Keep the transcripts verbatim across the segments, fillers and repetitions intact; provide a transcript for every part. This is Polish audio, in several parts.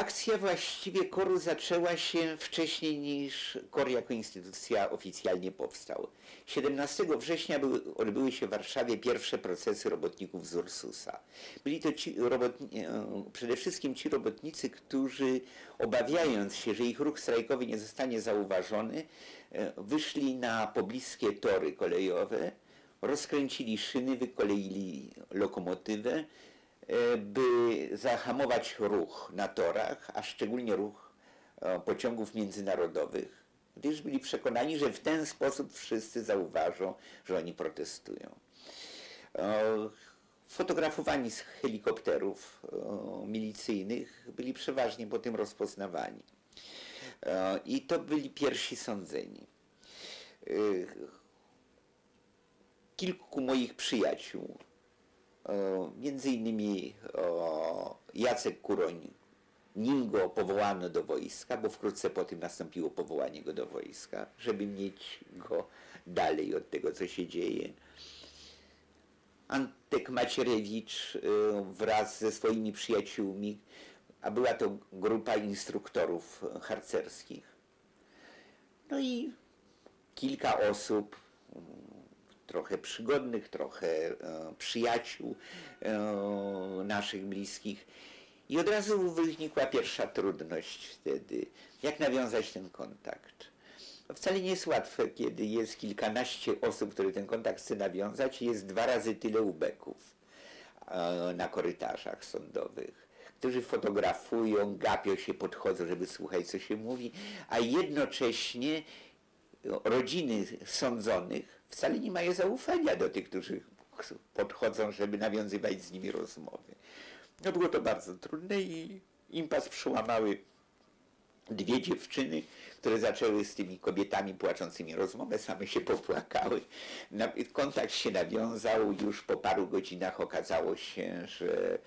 Akcja właściwie koru zaczęła się wcześniej niż KOR jako instytucja oficjalnie powstał. siedemnastego września były, odbyły się w Warszawie pierwsze procesy robotników z Ursusa. Byli to ci robotni, przede wszystkim ci robotnicy, którzy obawiając się, że ich ruch strajkowy nie zostanie zauważony, wyszli na pobliskie tory kolejowe, rozkręcili szyny, wykoleili lokomotywę, by zahamować ruch na torach, a szczególnie ruch pociągów międzynarodowych, gdyż byli przekonani, że w ten sposób wszyscy zauważą, że oni protestują. Fotografowani z helikopterów milicyjnych byli przeważnie po tym rozpoznawani. I to byli pierwsi sądzeni. Kilku moich przyjaciół, między innymi o, Jacek Kuroń, nim go powołano do wojska, bo wkrótce po tym nastąpiło powołanie go do wojska, żeby mieć go dalej od tego, co się dzieje. Antek Macierewicz wraz ze swoimi przyjaciółmi, a była to grupa instruktorów harcerskich. No i kilka osób, trochę przygodnych, trochę e, przyjaciół e, naszych bliskich. I od razu wynikła pierwsza trudność wtedy, jak nawiązać ten kontakt. Wcale nie jest łatwe, kiedy jest kilkanaście osób, które ten kontakt chce nawiązać, i jest dwa razy tyle ubeków e, na korytarzach sądowych, którzy fotografują, gapią się, podchodzą, żeby słuchać, co się mówi, a jednocześnie rodziny sądzonych wcale nie mają zaufania do tych, którzy podchodzą, żeby nawiązywać z nimi rozmowy. No było to bardzo trudne i impas przełamały dwie dziewczyny, które zaczęły z tymi kobietami płaczącymi rozmowę, same się popłakały. Kontakt się nawiązał, już po paru godzinach okazało się, że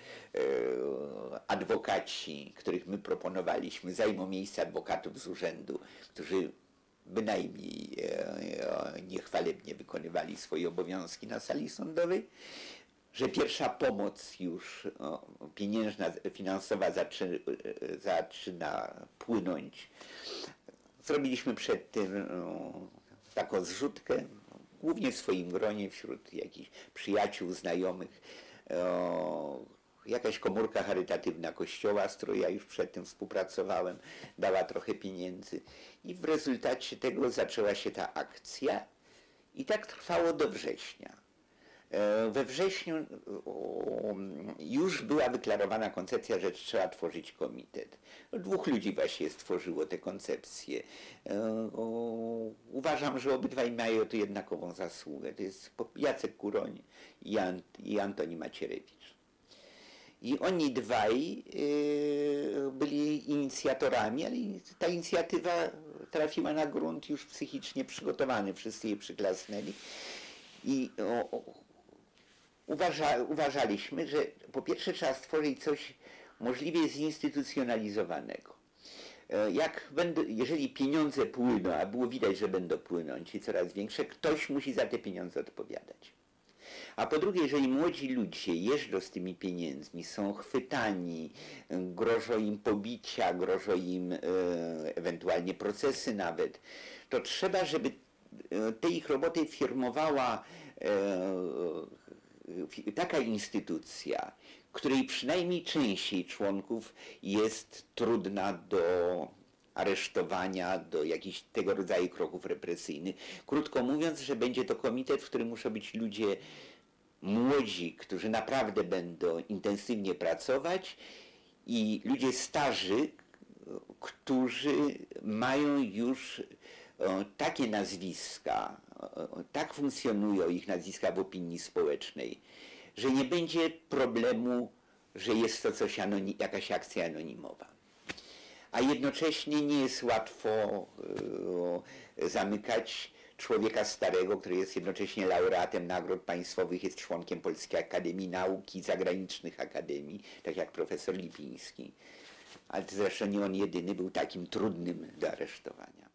adwokaci, których my proponowaliśmy, zajmą miejsce adwokatów z urzędu, którzy bynajmniej niechwalebnie wykonywali swoje obowiązki na sali sądowej, że pierwsza pomoc już pieniężna, finansowa zaczyna płynąć. Zrobiliśmy przed tym taką zrzutkę, głównie w swoim gronie, wśród jakichś przyjaciół, znajomych. Jakaś komórka charytatywna Kościoła, z którą ja już przedtem współpracowałem, dała trochę pieniędzy. I w rezultacie tego zaczęła się ta akcja i tak trwało do września. We wrześniu już była wyklarowana koncepcja, że trzeba tworzyć komitet. Dwóch ludzi właśnie stworzyło tę koncepcję. Uważam, że obydwaj mają tu jednakową zasługę. To jest Jacek Kuroń i Antoni Macierewicz. I oni dwaj y, byli inicjatorami, ale ta inicjatywa trafiła na grunt już psychicznie przygotowany, wszyscy jej przyklasnęli. I o, o, uważa, uważaliśmy, że po pierwsze trzeba stworzyć coś możliwie zinstytucjonalizowanego. Jak będą, jeżeli pieniądze płyną, a było widać, że będą płynąć i coraz większe, ktoś musi za te pieniądze odpowiadać. A po drugie, jeżeli młodzi ludzie jeżdżą z tymi pieniędzmi, są chwytani, grożą im pobicia, grożą im e, ewentualnie procesy nawet, to trzeba, żeby te ich roboty firmowała e, taka instytucja, której przynajmniej częściej członków jest trudna do aresztowania, do jakichś tego rodzaju kroków represyjnych. Krótko mówiąc, że będzie to komitet, w którym muszą być ludzie młodzi, którzy naprawdę będą intensywnie pracować, i ludzie starzy, którzy mają już takie nazwiska, tak funkcjonują ich nazwiska w opinii społecznej, że nie będzie problemu, że jest to coś jakaś akcja anonimowa. A jednocześnie nie jest łatwo y, zamykać człowieka starego, który jest jednocześnie laureatem nagród państwowych, jest członkiem Polskiej Akademii Nauk i zagranicznych akademii, tak jak profesor Lipiński. Ale zresztą nie on jedyny był takim trudnym do aresztowania.